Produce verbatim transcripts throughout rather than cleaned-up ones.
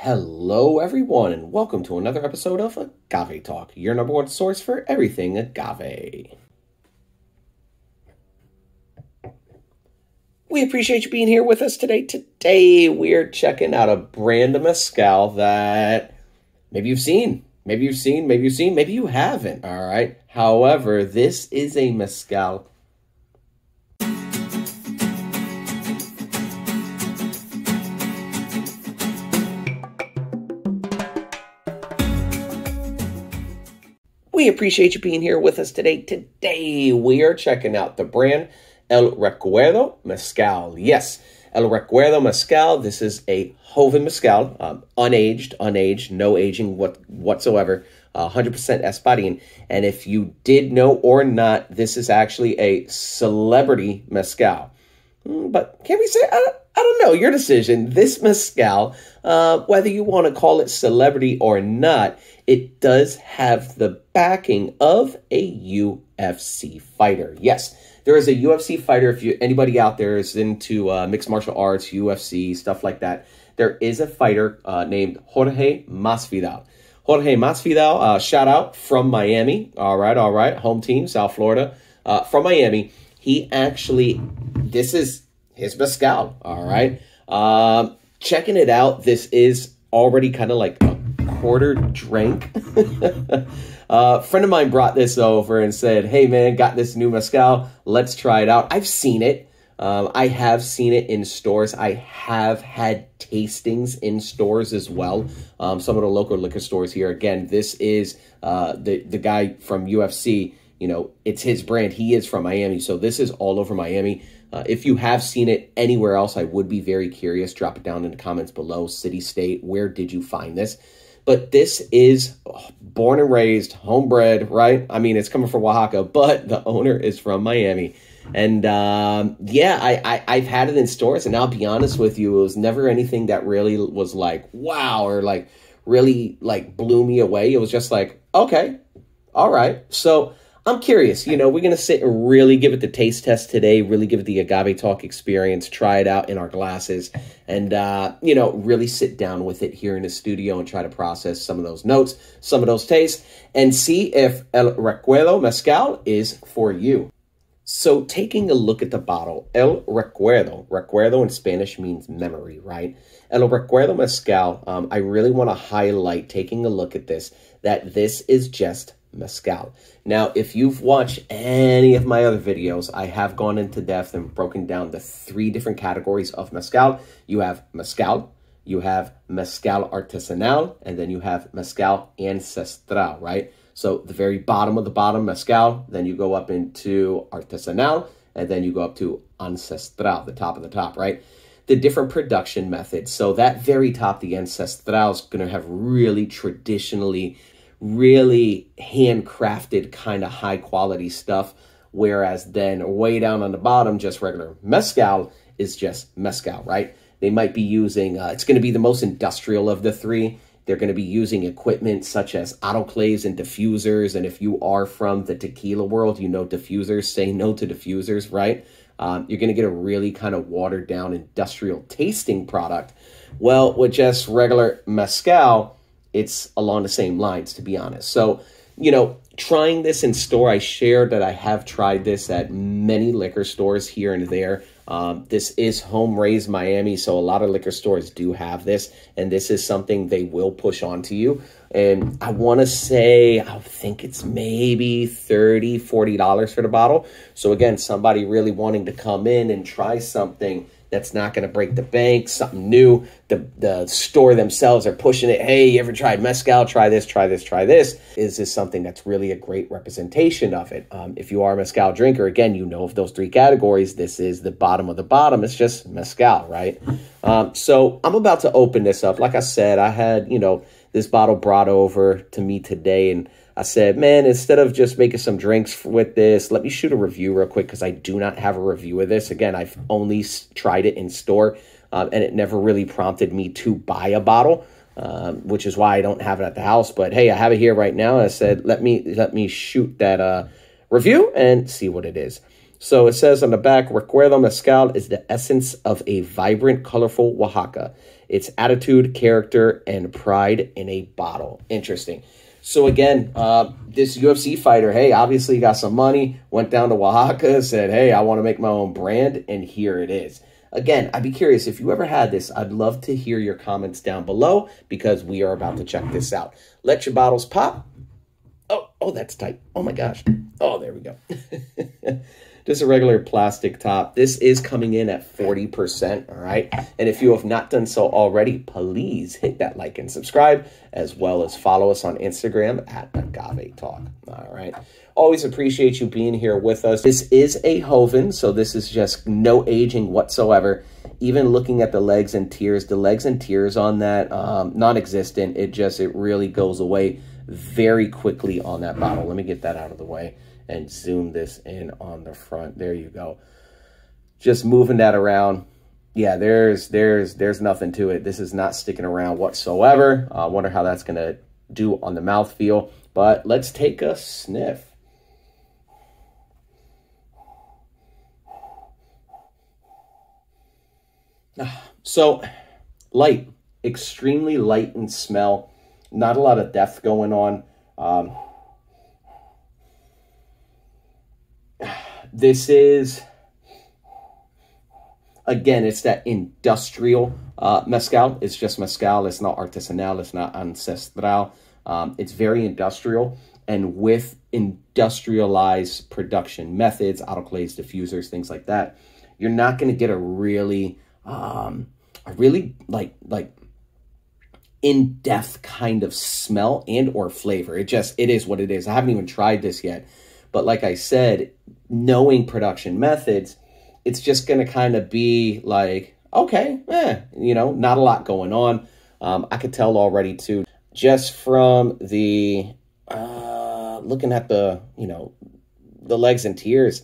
Hello everyone, and welcome to another episode of Agave Talk, your number one source for everything agave. We appreciate you being here with us today. Today we're checking out a brand of mezcal that maybe you've seen, maybe you've seen, maybe you've seen, maybe you haven't, all right? However, this is a mezcal. We appreciate you being here with us today. Today, we are checking out the brand El Recuerdo Mezcal. Yes, El Recuerdo Mezcal. This is a joven mezcal, um, unaged, unaged, no aging what, whatsoever, uh, one hundred percent espadín. And if you did know or not, this is actually a celebrity mezcal. But can we say, I don't, I don't know, your decision. This mezcal, uh, whether you want to call it celebrity or not, it does have the backing of a U F C fighter. Yes, there is a U F C fighter. If you, anybody out there is into uh, mixed martial arts, U F C, stuff like that, there is a fighter uh, named Jorge Masvidal. Jorge Masvidal, uh, shout out from Miami. All right, all right. Home team, South Florida, uh, from Miami. He actually, this is his mezcal, all right? Uh, checking it out, this is already kind of like a quarter drink. uh, a friend of mine brought this over and said, hey, man, got this new mezcal. Let's try it out. I've seen it. Um, I have seen it in stores. I have had tastings in stores as well. Um, some of the local liquor stores here. Again, this is uh, the, the guy from U F C. You know, it's his brand. He is from Miami. So this is all over Miami. Uh, if you have seen it anywhere else, I would be very curious. Drop it down in the comments below. City, state, where did you find this? But this is born and raised, homebred, right? I mean, it's coming from Oaxaca, but the owner is from Miami. And um, yeah, I, I, I've had it in stores. And I'll be honest with you, it was never anything that really was like, wow, or like really like blew me away. It was just like, okay, all right. So I'm curious, you know, we're going to sit and really give it the taste test today, really give it the Agave Talk experience, try it out in our glasses, and, uh, you know, really sit down with it here in the studio and try to process some of those notes, some of those tastes, and see if El Recuerdo Mezcal is for you. So taking a look at the bottle, El Recuerdo, Recuerdo in Spanish means memory, right? El Recuerdo Mezcal, um, I really want to highlight, taking a look at this, that this is just mezcal. Now, if you've watched any of my other videos, I have gone into depth and broken down the three different categories of mezcal. You have mezcal, you have mezcal artesanal, and then you have mezcal ancestral, right? So the very bottom of the bottom, mezcal, then you go up into artesanal, and then you go up to ancestral, the top of the top, right? The different production methods. So that very top, the ancestral, is going to have really traditionally really handcrafted kind of high quality stuff, whereas then way down on the bottom, just regular mezcal is just mezcal, right? They might be using, uh, it's going to be the most industrial of the three. They're going to be using equipment such as autoclaves and diffusers. And if you are from the tequila world, you know diffusers, say no to diffusers, right? Um, you're going to get a really kind of watered down industrial tasting product. Well, with just regular mezcal, it's along the same lines, to be honest. So, you know, trying this in store, I shared that I have tried this at many liquor stores here and there. Um, this is home-raised Miami, so a lot of liquor stores do have this, and this is something they will push on to you. And I want to say, I think it's maybe thirty dollars, forty dollars for the bottle. So, again, somebody really wanting to come in and try something that's not going to break the bank, something new. The, the store themselves are pushing it. Hey, you ever tried mezcal? Try this, try this, try this. Is this something that's really a great representation of it? Um, if you are a mezcal drinker, again, you know of those three categories. This is the bottom of the bottom. It's just mezcal, right? Um, so I'm about to open this up. Like I said, I had, you know, this bottle brought over to me today, and I said, man, instead of just making some drinks with this, let me shoot a review real quick because I do not have a review of this. Again, I've only tried it in store, um, and it never really prompted me to buy a bottle, um, which is why I don't have it at the house. But hey, I have it here right now, and I said, let me let me shoot that uh, review and see what it is. So it says on the back, Recuerdo Mezcal is the essence of a vibrant, colorful Oaxaca. It's attitude, character, and pride in a bottle. Interesting. So again, uh, this U F C fighter, hey, obviously he got some money, went down to Oaxaca, said, hey, I want to make my own brand, and here it is. Again, I'd be curious if you ever had this. I'd love to hear your comments down below because we are about to check this out. Let your bottles pop. Oh, oh, that's tight. Oh my gosh. Oh, there we go. Just a regular plastic top. This is coming in at forty percent, all right? And if you have not done so already, please hit that like and subscribe, as well as follow us on Instagram at Agave Talk, all right? Always appreciate you being here with us. This is a Hoven, so this is just no aging whatsoever. Even looking at the legs and tears, the legs and tears on that, um, non-existent. It just, it really goes away very quickly on that bottle. Let me get that out of the way and zoom this in on the front. There you go. Just moving that around. Yeah, there's there's there's nothing to it. This is not sticking around whatsoever. I uh, wonder how that's gonna do on the mouthfeel, but let's take a sniff. So light, extremely light in smell. Not a lot of depth going on. Um, This is, again, it's that industrial uh, mezcal. It's just mezcal. It's not artesanal. It's not ancestral. Um, it's very industrial. And with industrialized production methods, autoclaves, diffusers, things like that, you're not going to get a really, um, a really like, like in-depth kind of smell and or flavor. It just, it is what it is. I haven't even tried this yet. But like I said, knowing production methods, it's just going to kind of be like, okay, eh, you know, not a lot going on. Um, I could tell already, too, just from the, uh, looking at the, you know, the legs and tears,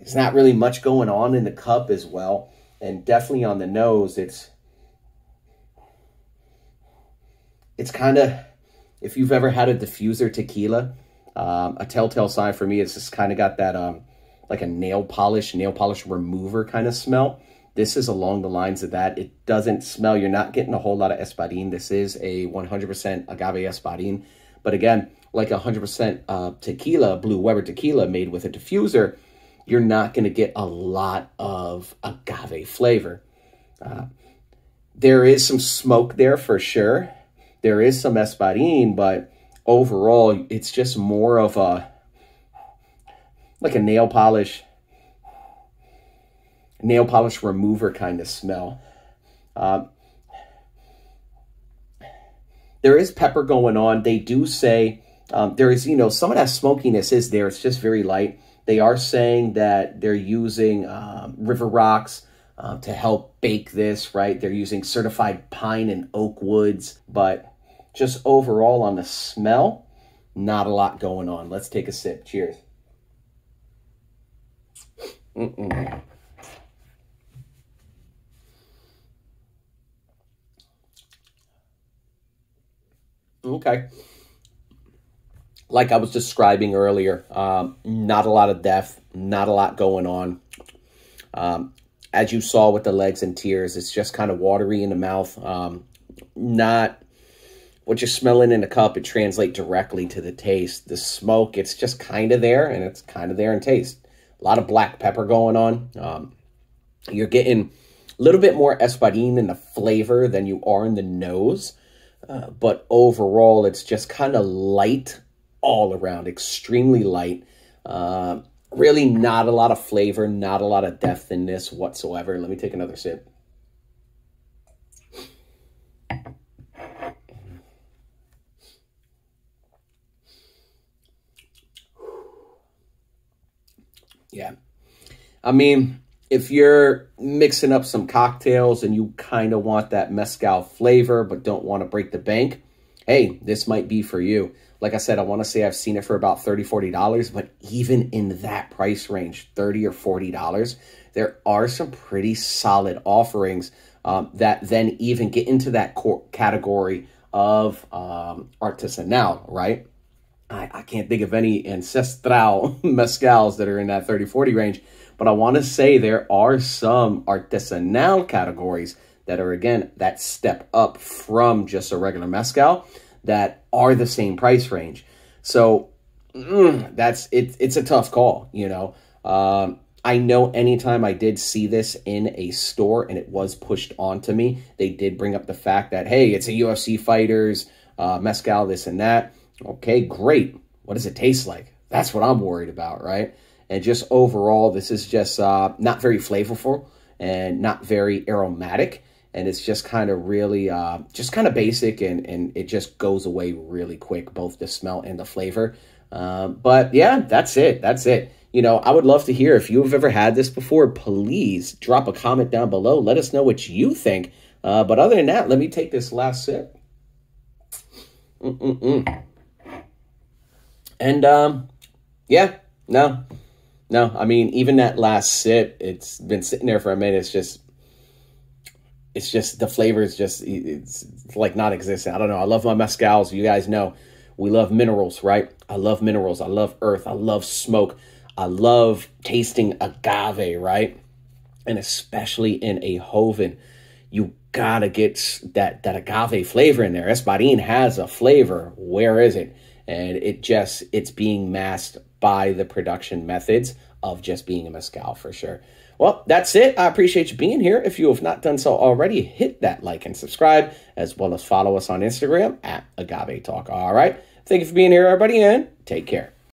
there's not really much going on in the cup as well. And definitely on the nose, it's, it's kind of, if you've ever had a diffuser tequila, Um, a telltale sign for me is it's kind of got that um, like a nail polish, nail polish remover kind of smell. This is along the lines of that. It doesn't smell. You're not getting a whole lot of Esparin. This is a one hundred percent agave Esparin. But again, like one hundred percent uh, tequila, Blue Weber tequila made with a diffuser, you're not going to get a lot of agave flavor. Uh, there is some smoke there for sure. There is some Esparin, but overall, it's just more of a, like a nail polish, nail polish remover kind of smell. Uh, there is pepper going on. They do say um, there is, you know, some of that smokiness is there. It's just very light. They are saying that they're using um, river rocks uh, to help bake this, right? They're using certified pine and oak woods, but just overall on the smell, not a lot going on. Let's take a sip. Cheers. Mm-mm. Okay. Like I was describing earlier, um, not a lot of depth, not a lot going on. Um, as you saw with the legs and tears, it's just kind of watery in the mouth. Um, not... What you're smelling in the cup, it translates directly to the taste. The smoke, it's just kind of there, and it's kind of there in taste. A lot of black pepper going on. Um, you're getting a little bit more Esparin in the flavor than you are in the nose. Uh, but overall, it's just kind of light all around, extremely light. Uh, really not a lot of flavor, not a lot of depth in this whatsoever. Let me take another sip. Yeah, I mean, if you're mixing up some cocktails and you kind of want that mezcal flavor but don't want to break the bank, hey, this might be for you. Like I said, I want to say I've seen it for about thirty dollars, forty dollars, but even in that price range, thirty dollars or forty dollars, there are some pretty solid offerings um, that then even get into that core category of um, artisanal, right? I, I can't think of any ancestral mezcals that are in that thirty forty range, but I want to say there are some artisanal categories that are, again, that step up from just a regular mezcal that are the same price range. So mm, that's it, it's a tough call, you know. Um, I know anytime I did see this in a store and it was pushed onto me, they did bring up the fact that, hey, it's a U F C fighter's uh, mezcal, this and that. Okay, great. What does it taste like? That's what I'm worried about, right? And just overall, this is just uh, not very flavorful and not very aromatic. And it's just kind of really, uh, just kind of basic, and, and it just goes away really quick, both the smell and the flavor. Um, but yeah, that's it. That's it. You know, I would love to hear if you've ever had this before. Please drop a comment down below. Let us know what you think. Uh, but other than that, let me take this last sip. Mm-mm-mm. And um, yeah, no, no. I mean, even that last sip, it's been sitting there for a minute. It's just, it's just the flavor is just, it's, it's like not existent. I don't know. I love my mezcals. You guys know we love minerals, right? I love minerals. I love earth. I love smoke. I love tasting agave, right? And especially in a joven, you gotta get that, that agave flavor in there. Espadín has a flavor. Where is it? And it just, it's being masked by the production methods of just being a mezcal for sure. Well, that's it. I appreciate you being here. If you have not done so already, hit that like and subscribe, as well as follow us on Instagram at Agave Talk. All right. Thank you for being here, everybody, and take care.